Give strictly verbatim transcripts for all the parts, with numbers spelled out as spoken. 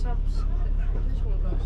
subs. This one goes.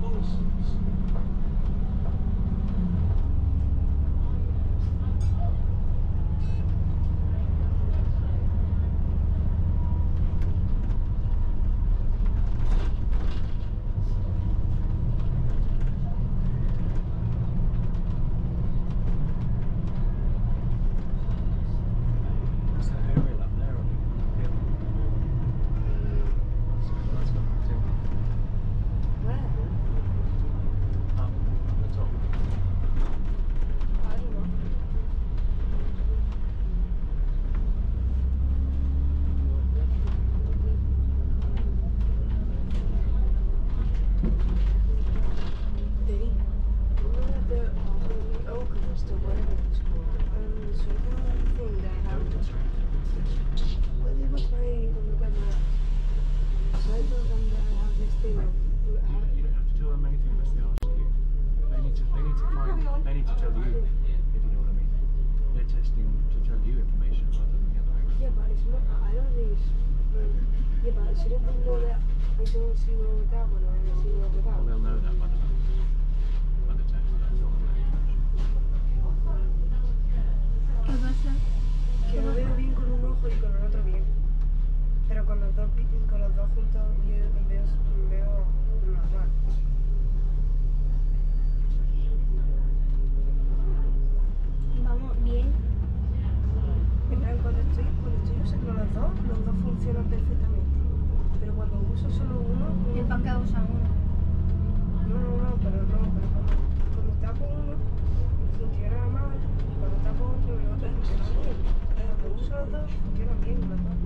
What was that? que no veo bien con un ojo y con el otro bien. Pero con los dos, con los dos juntos yo veo, veo normal. Vamos bien. Mira, cuando estoy, cuando estoy usando los dos, los dos funcionan perfectamente. Pero cuando uso solo uno... ¿Y para qué usa uno? No, no, no, pero no, pero cuando, cuando tapo uno, funciona mal, y cuando tapo otro, el otro funciona bien. Pero cuando uso los dos, funciona bien, ¿verdad?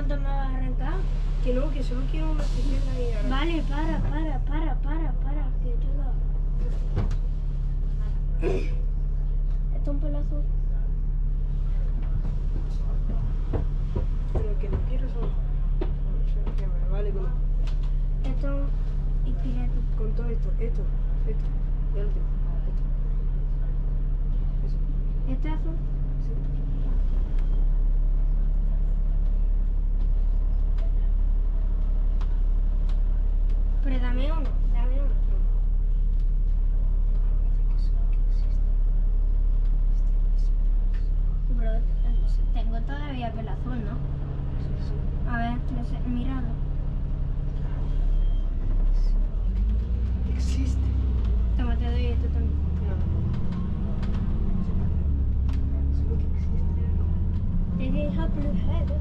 ¿Cuánto me vas a arrancar? Que no, que solo quiero una pequeña. Vale, para, para, para, para, para, que yo lo... Esto es un pelazo. Pero que no quiero son... No sé qué me vale con... Esto y pineto. Con todo esto, esto, esto, ya lo tengo. Esto. Eso. ¿Esto es azul? Sí. Pero dame uno, dame uno. Bro, tengo todavía pelo azul, ¿no? A ver, no sé, míralo. Existe. Toma, te doy esto también. No. Te deja plujado.